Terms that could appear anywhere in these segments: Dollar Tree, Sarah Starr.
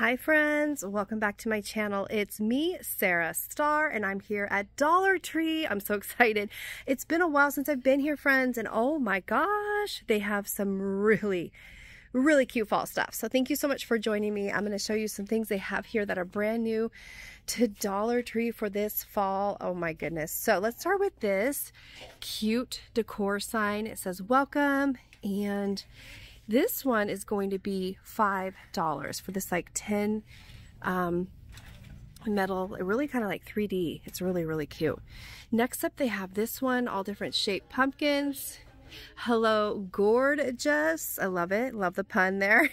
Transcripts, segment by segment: Hi friends, welcome back to my channel. It's me, Sarah Starr, and I'm here at Dollar Tree. I'm so excited. It's been a while since I've been here, friends, and oh my gosh, they have some really cute fall stuff. So thank you so much for joining me. I'm going to show you some things they have here that are brand new to Dollar Tree for this fall. Oh my goodness. So let's start with this cute decor sign. It says welcome, and this one is going to be $5 for this like tin metal. It really kind of like 3D. It's really cute. Next up, they have this one, all different shaped pumpkins. Hello, gorgeous. I love it. Love the pun there.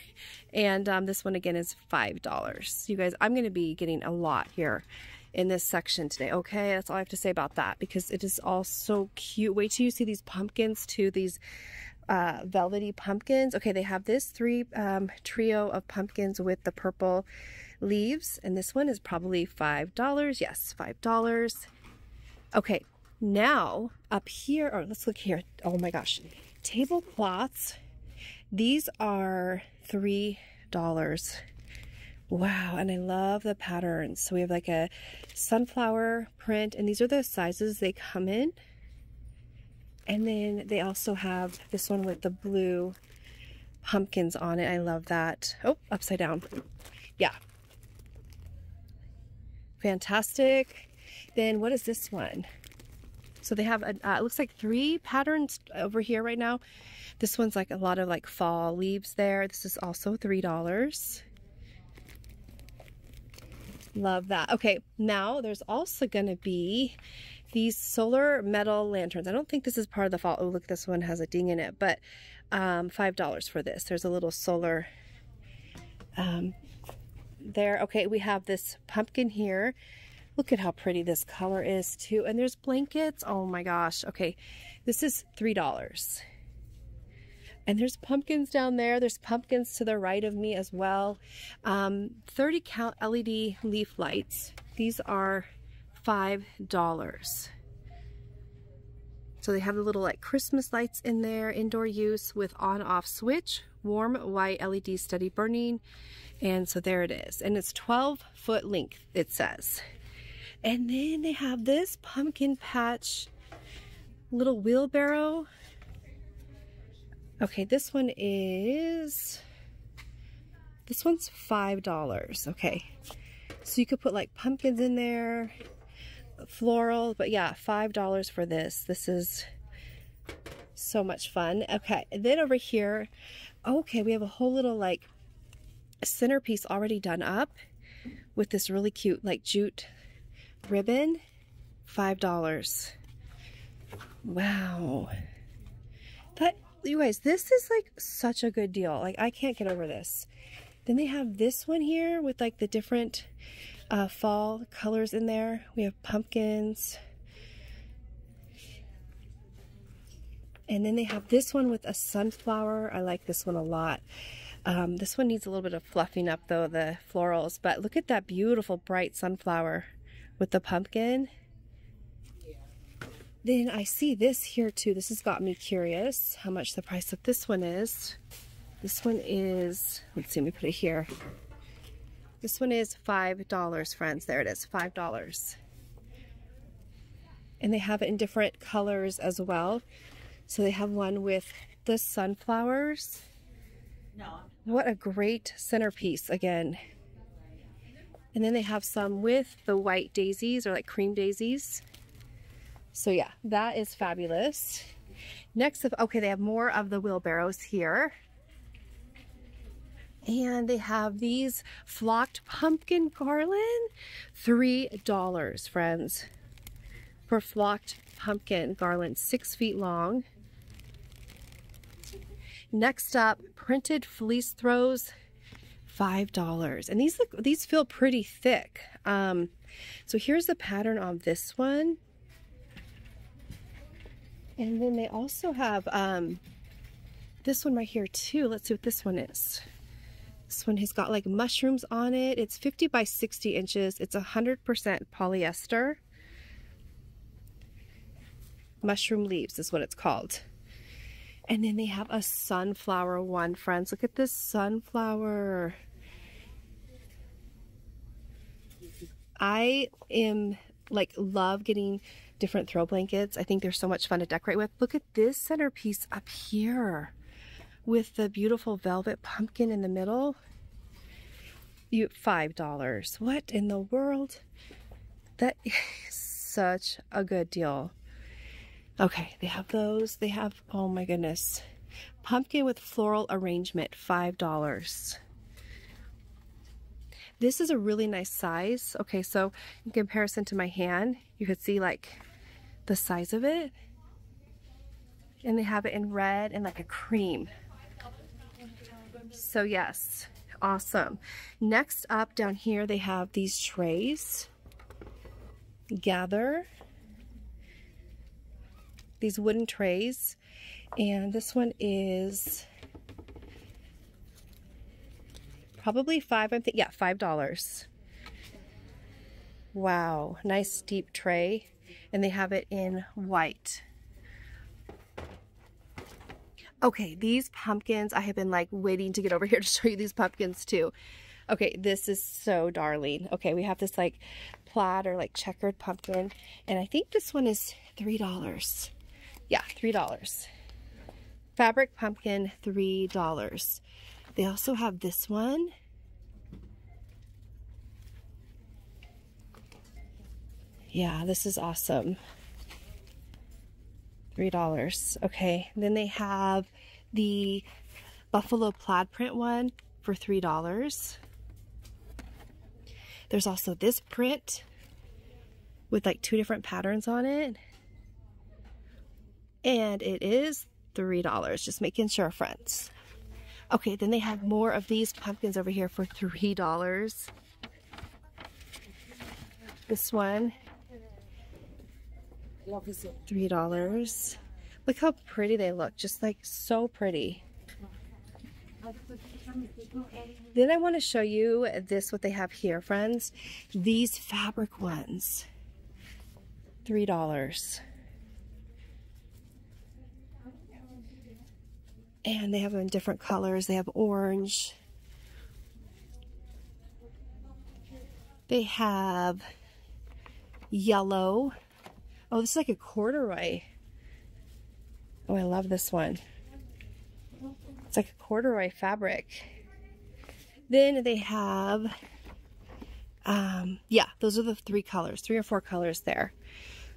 And this one again is $5. You guys, I'm going to be getting a lot here in this section today. Okay, that's all I have to say about that because it is all so cute. Wait till you see these pumpkins too. These velvety pumpkins. Okay, they have this trio of pumpkins with the purple leaves, and this one is probably $5. Yes, $5. Okay, now up here, or let's look here. Oh my gosh, tablecloths. These are $3. Wow, and I love the patterns. So we have like a sunflower print, and these are the sizes they come in. And then they also have this one with the blue pumpkins on it. I love that. Oh, upside down. Yeah. Fantastic. Then what is this one? So they have, it looks like three patterns over here right now. This one's like a lot of like fall leaves there. This is also $3. Love that. Okay, now there's also going to be these solar metal lanterns. I don't think this is part of the fall. Oh, look, this one has a ding in it, but $5 for this. There's a little solar there. Okay, we have this pumpkin here. Look at how pretty this color is too. And there's blankets. Oh my gosh. Okay, this is $3. And there's pumpkins down there. There's pumpkins to the right of me as well. 30 count LED leaf lights. These are $5. So they have the little like Christmas lights in there, indoor use with on-off switch, warm white LED steady burning. And so there it is. And it's 12-foot length, it says. And then they have this pumpkin patch little wheelbarrow. Okay, this one's $5. Okay, so you could put like pumpkins in there, floral, but yeah, $5 for this. This is so much fun. Okay, and then over here, okay, we have a whole little like centerpiece already done up with this really cute like jute ribbon, $5. Wow. That, you guys, this is like such a good deal. Like, I can't get over this. Then they have this one here with like the different fall colors in there. We have pumpkins. And then they have this one with a sunflower. I like this one a lot. This one needs a little bit of fluffing up though, the florals, but look at that beautiful bright sunflower with the pumpkin. Then I see this here too. This has got me curious how much the price of this one is. This one is, let's see, let me put it here. This one is $5, friends. There it is, $5. And they have it in different colors as well. So they have one with the sunflowers. No. What a great centerpiece again. And then they have some with the white daisies or like cream daisies. So yeah, that is fabulous. Next up, okay, they have more of the wheelbarrows here. And they have these flocked pumpkin garland, $3, friends, for flocked pumpkin garland, 6 feet long. Next up, printed fleece throws, $5. And these look, these feel pretty thick. So here's the pattern on this one. And then they also have this one right here too. Let's see what this one is. This one has got like mushrooms on it. It's 50 by 60 inches. It's 100% polyester. Mushroom leaves is what it's called. And then they have a sunflower one, friends. Look at this sunflower. I am love getting different throw blankets. I think they're so much fun to decorate with. Look at this centerpiece up here with the beautiful velvet pumpkin in the middle. $5. What in the world? That is such a good deal. Okay, they have those. They have, oh my goodness, pumpkin with floral arrangement, $5. This is a really nice size. Okay, so in comparison to my hand, you could see like the size of it. And they have it in red and like a cream. So yes, awesome. Next up down here, they have these trays. Gather. These wooden trays. And this one is probably $5, I'm thinking, yeah, $5. Wow, nice deep tray. And they have it in white. Okay, these pumpkins, I have been like waiting to get over here to show you these pumpkins too. Okay, this is so darling. Okay, we have this like plaid or like checkered pumpkin. And I think this one is $3. Yeah, $3. Fabric pumpkin, $3. They also have this one. Yeah, this is awesome. $3. Okay, and then they have the buffalo plaid print one for $3. There's also this print with like two different patterns on it. And it is $3, just making sure, friends. Okay, then they have more of these pumpkins over here for $3. This one, $3. Look how pretty they look, just like so pretty. Then I want to show you this, what they have here, friends. These fabric ones, $3. And they have them in different colors. They have orange. They have yellow. Oh, this is like a corduroy. Oh, I love this one. It's like a corduroy fabric. Then they have, yeah, those are the three or four colors there.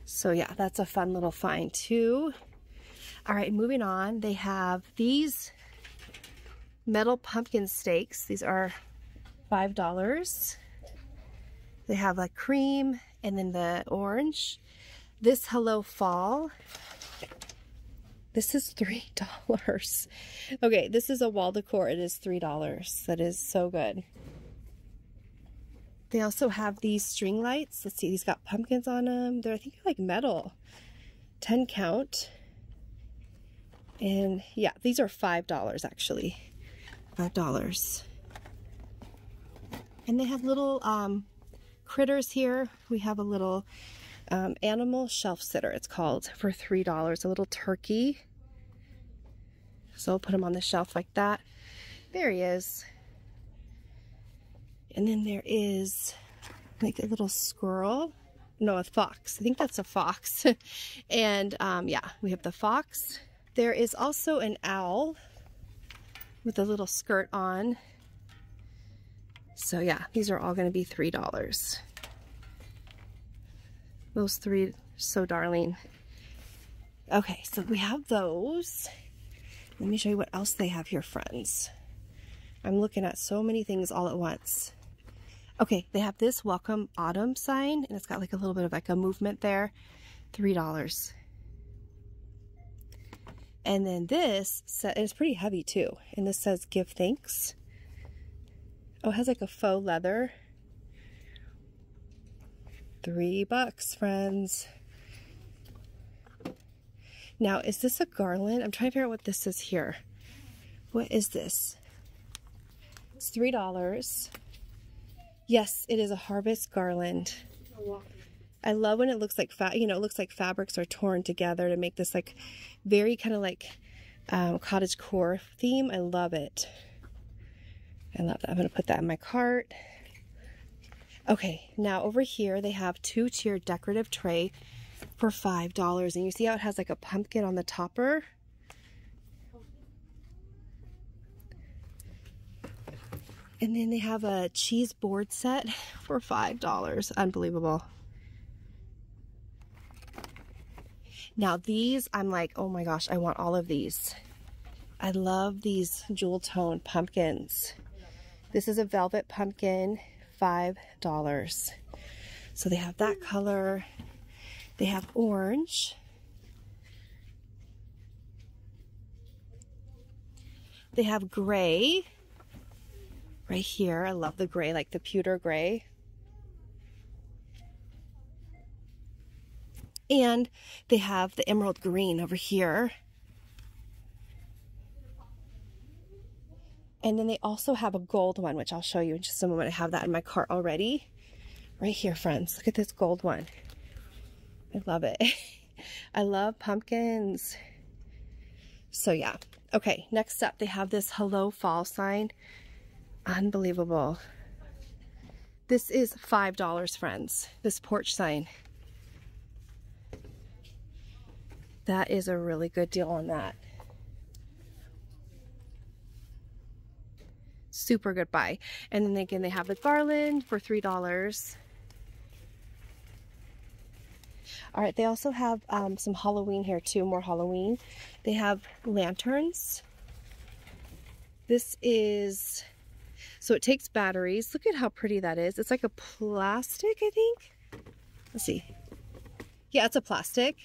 So yeah, that's a fun little find too. All right, moving on, they have these metal pumpkin stakes. These are $5. They have like cream and then the orange. This Hello Fall, this is $3. Okay, this is a wall decor, it is $3. That is so good. They also have these string lights. Let's see, these got pumpkins on them. They're, I think, like metal, 10 count. And yeah, these are $5 actually, $5. And they have little critters here. We have a little animal shelf sitter, it's called, for $3, a little turkey. So I'll put him on the shelf like that. There he is. And then there is like a little squirrel. No, a fox. I think that's a fox. And yeah, we have the fox. There is also an owl with a little skirt on. So yeah, these are all going to be $3. Those three, so darling. Okay, so we have those. Let me show you what else they have here, friends. I'm looking at so many things all at once. Okay, they have this Welcome Autumn sign, and it's got like a little bit of like a movement there. $3. And then this set is pretty heavy too. And this says give thanks. Oh, it has like a faux leather. $3, friends. Now, is this a garland? I'm trying to figure out what this is here. What is this? It's $3. Yes, it is a harvest garland. I love when it looks like, you know, it looks like fabrics are torn together to make this like very kind of like cottage core theme. I love it. I love that. I'm going to put that in my cart. Okay, now over here they have two-tier decorative tray for $5. And you see how it has like a pumpkin on the topper? And then they have a cheese board set for $5. Unbelievable. Now these, I'm like, oh my gosh, I want all of these. I love these jewel-toned pumpkins. This is a velvet pumpkin, $5. So they have that color. They have orange. They have gray. Right here, I love the gray, like the pewter gray. And they have the emerald green over here. And then they also have a gold one, which I'll show you in just a moment. I have that in my cart already. Right here, friends, look at this gold one. I love it. I love pumpkins. So yeah, okay, next up, they have this Hello Fall sign. Unbelievable. This is $5, friends. This porch sign. That is a really good deal on that. Super good buy. And then again, they have the garland for $3. All right, they also have some Halloween here too, more Halloween. They have lanterns. This is... So it takes batteries. Look at how pretty that is. It's like a plastic, I think. Let's see. Yeah, it's a plastic.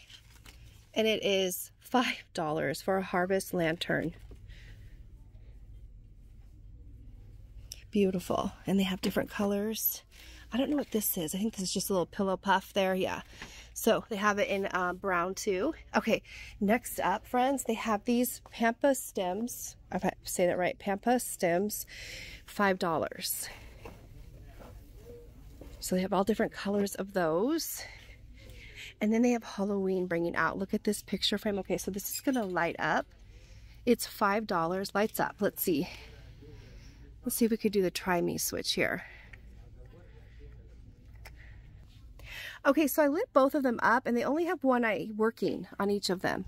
And it is $5 for a harvest lantern. Beautiful. And they have different colors. I don't know what this is. I think this is just a little pillow puff there. Yeah. So they have it in brown too. Okay. Next up, friends, they have these pampa stems. If I say that right, pampa stems, $5. So they have all different colors of those. And then they have Halloween bringing out. Look at this picture frame. Okay. So this is going to light up. It's $5. Lights up. Let's see. Let's see if we could do the try me switch here. Okay, so I lit both of them up and they only have one eye working on each of them.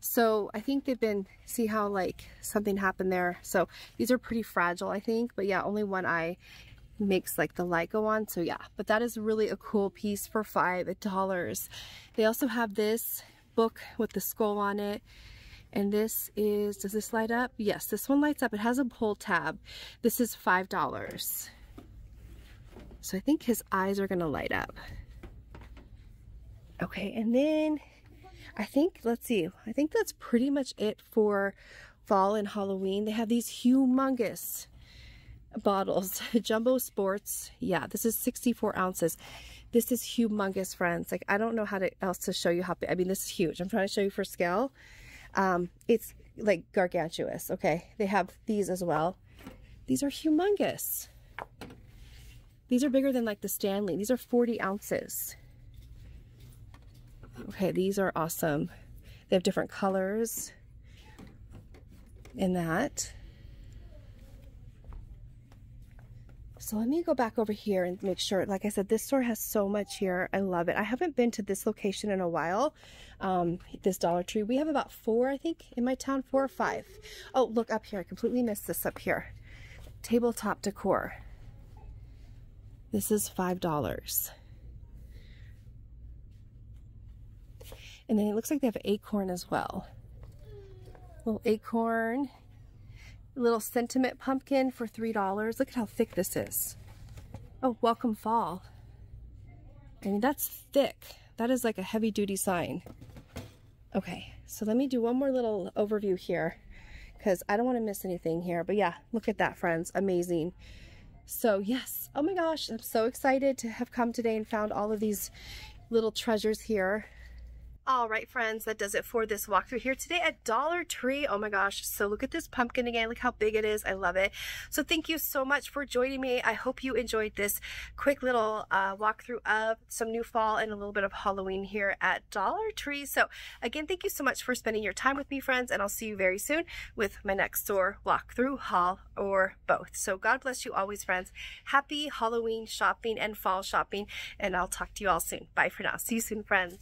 So I think they've been, see how like something happened there. So these are pretty fragile, I think, but yeah, only one eye makes like the light go on. So yeah, but that is really a cool piece for $5. They also have this book with the skull on it. And this is, does this light up? Yes, this one lights up. It has a pull tab. This is $5. So I think his eyes are gonna light up. Okay, and then I think, let's see, I think that's pretty much it for fall and Halloween. They have these humongous bottles, Jumbo Sports. Yeah, this is 64 ounces. This is humongous, friends. Like, I don't know how else to show you how big, I mean, this is huge. I'm trying to show you for scale. It's like gargantuous. Okay. They have these as well. These are humongous. These are bigger than like the Stanley. These are 40 ounces. Okay. These are awesome. They have different colors in that. So let me go back over here and make sure, like I said, this store has so much here. I love it. I haven't been to this location in a while. This Dollar Tree, we have about four, I think, in my town, 4 or 5. Oh, look up here. I completely missed this up here. Tabletop decor. This is $5. And then it looks like they have an acorn as well. Little acorn. Little sentiment pumpkin for $3. Look at how thick this is. Oh, welcome fall. I mean, that's thick. That is like a heavy duty sign. Okay, so let me do one more little overview here because I don't want to miss anything here. But yeah, look at that, friends. Amazing. So yes, oh my gosh, I'm so excited to have come today and found all of these little treasures here. All right, friends, that does it for this walkthrough here today at Dollar Tree. Oh my gosh, so look at this pumpkin again. Look how big it is. I love it. So thank you so much for joining me. I hope you enjoyed this quick little walkthrough of some new fall and a little bit of Halloween here at Dollar Tree. So again, thank you so much for spending your time with me, friends, and I'll see you very soon with my next door walkthrough, haul, or both. So God bless you always, friends. Happy Halloween shopping and fall shopping, and I'll talk to you all soon. Bye for now. See you soon, friends.